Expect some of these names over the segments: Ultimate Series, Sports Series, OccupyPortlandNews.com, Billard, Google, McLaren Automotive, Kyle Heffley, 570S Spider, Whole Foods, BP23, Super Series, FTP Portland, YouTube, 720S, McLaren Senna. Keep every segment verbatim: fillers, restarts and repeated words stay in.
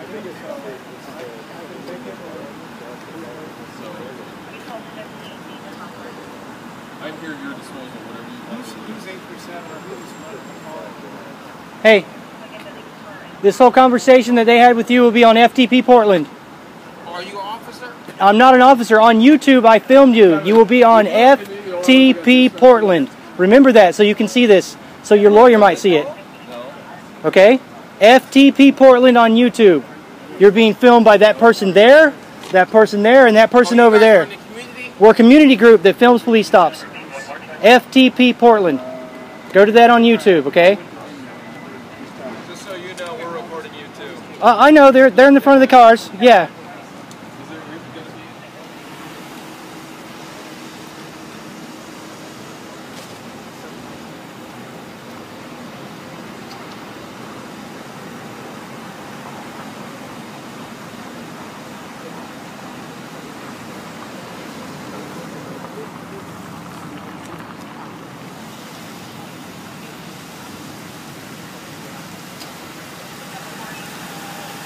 I'm here at your disposal, whatever you want to do. Who's eight for seven? Hey, this whole conversation that they had with you will be on F T P Portland. Are you an officer? I'm not an officer. On YouTube, I filmed you. You will be on F T P Portland. Remember that so you can see this, so your lawyer might see it. Okay? F T P Portland on YouTube. You're being filmed by that person there, that person there, and that person over there. We're a community group that films police stops. F T P Portland. Go to that on YouTube, okay? Just so you know, we're recording you too. Uh, I know, they're, they're in the front of the cars, yeah.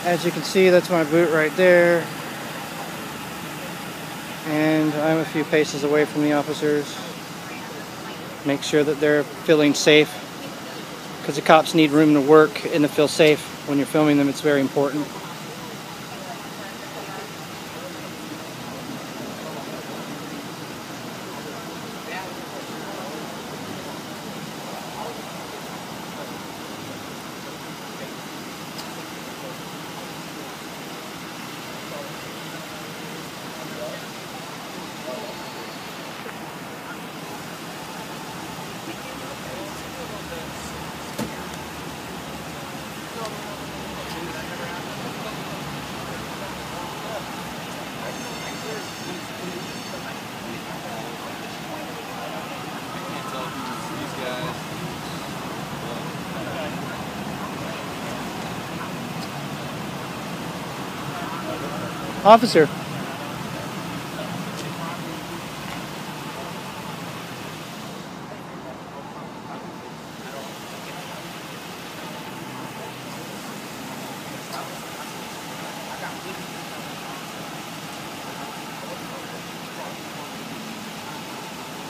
As you can see, that's my boot right there, and I'm a few paces away from the officers. Make sure that they're feeling safe, because the cops need room to work and to feel safe when you're filming them. It's very important. Officer.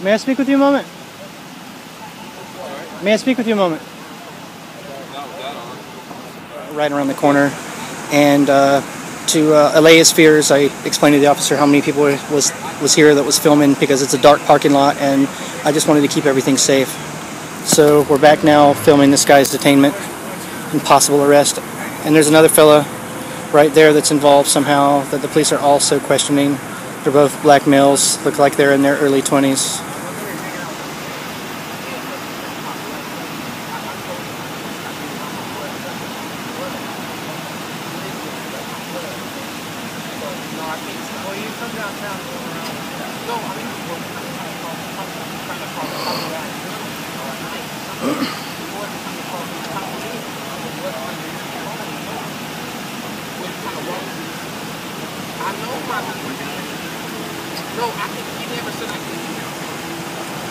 May I speak with you a moment? May I speak with you a moment? Right around the corner, and uh, to uh, allay his fears, I explained to the officer how many people was was here that was filming, because it's a dark parking lot, and I just wanted to keep everything safe. So we're back now filming this guy's detainment and possible arrest. And there's another fella right there that's involved somehow that the police are also questioning. They're both black males, look like they're in their early twenties.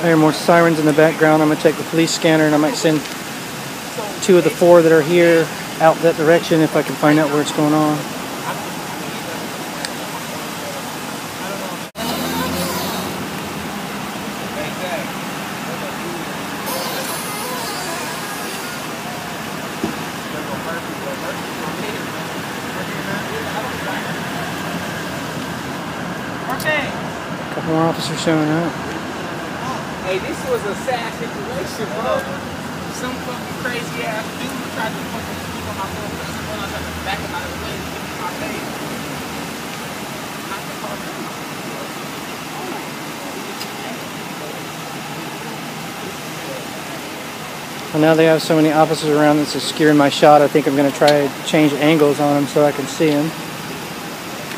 There are more sirens in the background. I'm going to take the police scanner, and I might send two of the four that are here out that direction if I can find out where it's going on. A couple more officers showing up. Hey, this was a sad situation, bro. Some fucking crazy ass dude tried to fucking sleep on my girlfriend when I was at the back of my leg and give me my baby. Not the car. Well, now they have so many officers around, this is skewing my shot. I think I'm going to try to change angles on them so I can see them.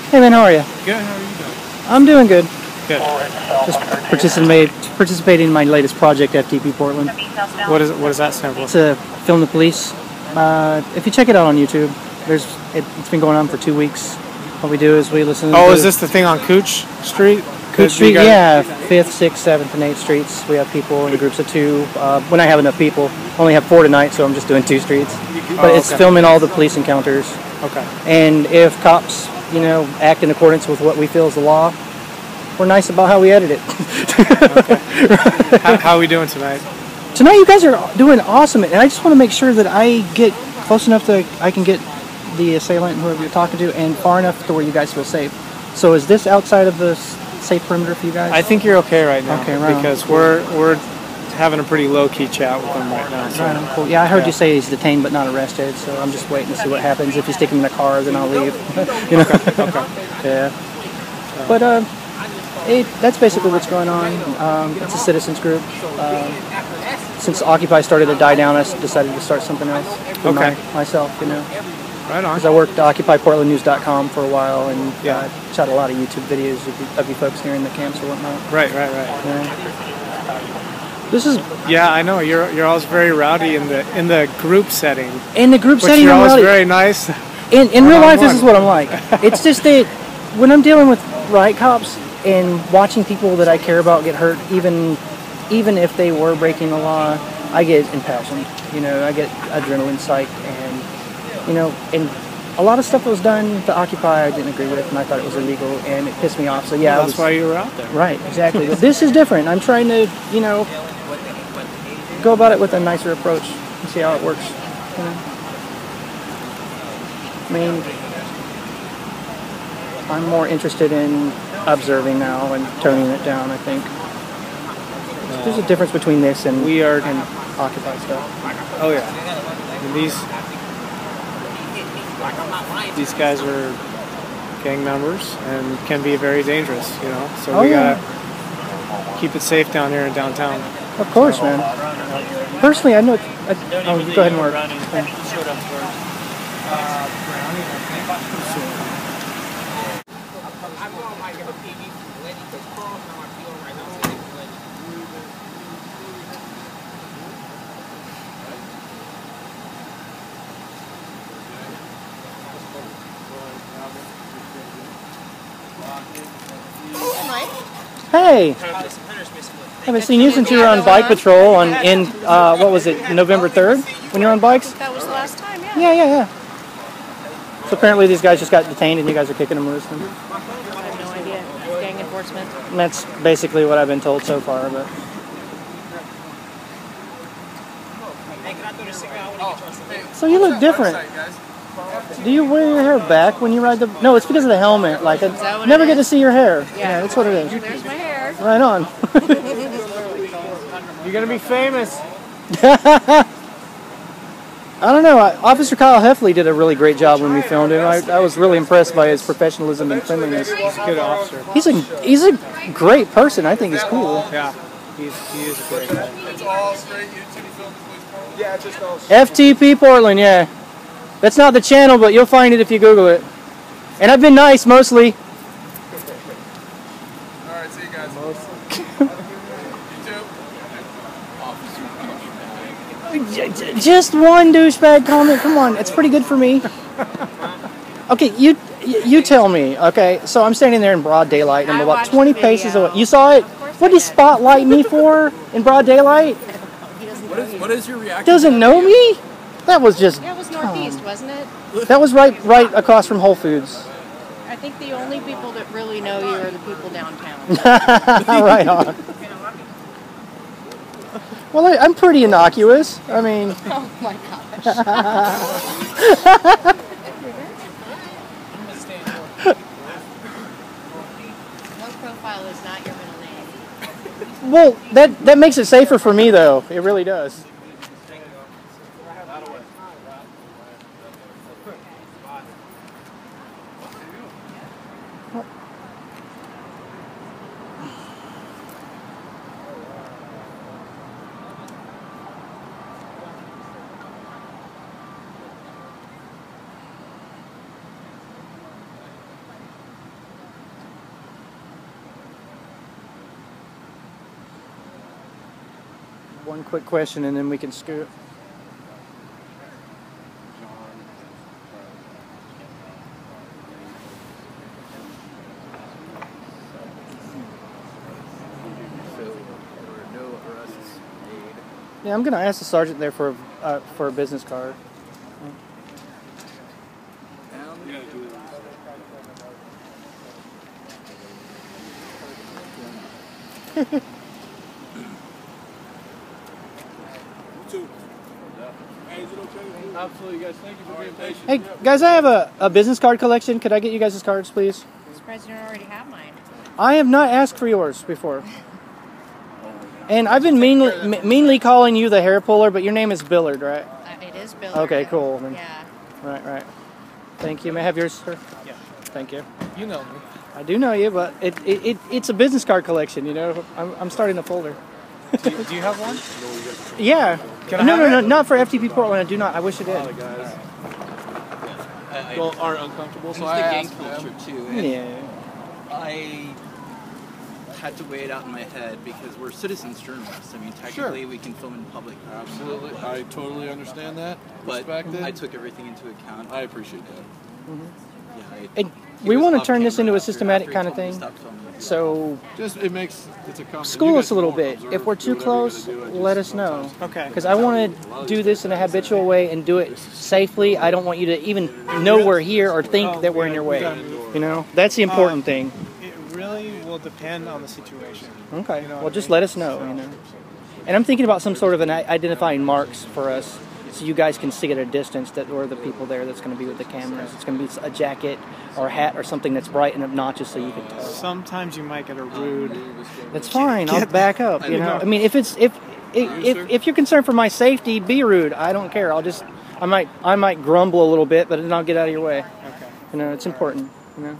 Hey, man, how are you? Good, how are you doing? I'm doing good. Good. Just participate, participating in my latest project, F T P Portland. What is what is that stand for? It's a film the police. Uh, if you check it out on YouTube, there's it, it's been going on for two weeks. What we do is we listen. Oh, to is this the thing on Cooch Street? Cooch Street, yeah, fifth, sixth, seventh, and eighth streets. We have people in groups of two. Uh, when I have enough people, I only have four tonight, so I'm just doing two streets. but oh, it's okay. filming all the police encounters. Okay. And if cops, you know, act in accordance with what we feel is the law, we're nice about how we edit it. Okay. how, how are we doing tonight? Tonight you guys are doing awesome, and I just want to make sure that I get close enough that I can get the assailant, whoever you're talking to, and far enough to where you guys feel safe. So is this outside of the safe perimeter for you guys? I think you're okay right now, okay, right because on. we're we're having a pretty low-key chat with him right now. So. Right, cool. Yeah, I heard yeah. you say he's detained but not arrested, so I'm just waiting to see what happens. If you stick him in a car, then I'll leave. You know? Okay. Okay. Yeah. So. But uh, it, that's basically what's going on. Um, it's a citizens group. Uh, since Occupy started to die down, I decided to start something else for okay. my, myself. You know. Right on. Because I worked at Occupy Portland News dot com for a while, and yeah. uh, shot a lot of YouTube videos of you, of you folks here in the camps or whatnot. Right, right, right. Yeah. This is. Yeah, I know. You're you're always very rowdy in the in the group setting. In the group which setting, you're I'm always rowdy. very nice. In in real life, this is what I'm like. It's just that when I'm dealing with riot cops and watching people that I care about get hurt, even even if they were breaking the law, I get impassioned. You know, I get adrenaline psyched and. You know, and a lot of stuff that was done to Occupy I didn't agree with, and I thought it was illegal, and it pissed me off. So yeah, well, that's was, why you were out there. Right, exactly. This is different. I'm trying to, you know, go about it with a nicer approach and see how it works. You know? I mean, I'm more interested in observing now and toning it down. I think uh, there's a difference between this and we are and Occupy stuff. Oh yeah, and these. These guys are gang members and can be very dangerous, you know. So oh, we gotta yeah. keep it safe down here in downtown. Of course, so, man. Uh, Personally, I know. I, oh, go ahead and work. Hey, haven't seen you since you were on bike patrol on in uh, what was it, November third when you were on bikes? That was the last time, yeah. Yeah, yeah, yeah. So apparently these guys just got detained and you guys are kicking them loose. I have no idea. That's gang enforcement. And that's basically what I've been told so far, but. So you look different. Do you wear your hair back when you ride the... No, it's because of the helmet. Like, I never get to see your hair. Yeah, yeah, that's what it is. There's my hair. Right on. You're going to be famous. I don't know. I, Officer Kyle Heffley did a really great job when we filmed him. I, I was really impressed by his professionalism and friendliness. He's a good officer. He's a, he's a great person. I think he's cool. Yeah, he's, he is a great guy. It's all straight YouTube films. Yeah, just all F T P Portland, yeah. That's not the channel, but you'll find it if you Google it. And I've been nice, mostly. Alright, see you guys. You too. Just one douchebag comment, come on. It's pretty good for me. Okay, you you tell me, okay? So I'm standing there in broad daylight, and I'm about twenty paces away. You saw it? What did he spotlight me for in broad daylight? What is, what is your reaction? Doesn't know me? That was just... That was northeast, um, wasn't it? That was right right across from Whole Foods. I think the only people that really know you are the people downtown. Right on. Well, I, I'm pretty innocuous. I mean... Oh, my gosh. One profile is not your middle name. Well, that, that makes it safer for me, though. It really does. One quick question and then we can scoot. Yeah, I'm gonna ask the sergeant there for a, uh, for a business card. got to do it. You too. Hey, is it okay? Absolutely, guys. Thank you for being patient. Hey, guys, I have a, a business card collection. Could I get you guys' cards, please? I'm surprised you don't already have mine. I have not asked for yours before. And I've been meanly, meanly calling you the hair puller, but your name is Billard, right? Uh, it is Billard. Okay, cool. Then, yeah. Right, right. Thank you. May I have yours, sir? Yeah. Thank you. You know me. I do know you, but it, it, it it's a business card collection, you know? I'm, I'm starting a folder. do, you, do you have one? Yeah. Can I no, no, no, it? Not for F T P Portland. I do not. I wish I did. Guys. Yeah. Well, are uncomfortable, so I asked the gang culture, too. Yeah. I... had to weigh it out in my head because we're citizens journalists. I mean, technically sure. we can film in public. Absolutely. I totally understand that. But Respected. I took everything into account. I appreciate that. Mm-hmm. Yeah, I, it, we want to turn this into a systematic kind of thing. So just it makes it's a school us a little bit. Observe, if we're too close, do, let us know. Okay. Because I want to do this in a habitual way and do it safely. I don't want you to even know we're here or think that we're in your way. You know, that's the important uh, thing. Will depend on the situation. Okay. You know well, just I mean? let us know. So, you know. And I'm thinking about some sort of an identifying marks for us, so you guys can see at a distance that or the people there that's going to be with the cameras. It's going to be a jacket or a hat or something that's bright and obnoxious, so you can tell. Sometimes you might get a rude. That's fine. I'll back up. You know. I mean, if it's if if if, if you're concerned for my safety, be rude. I don't care. I'll just I might I might grumble a little bit, but then I'll get out of your way. Okay. You know, it's important. You know.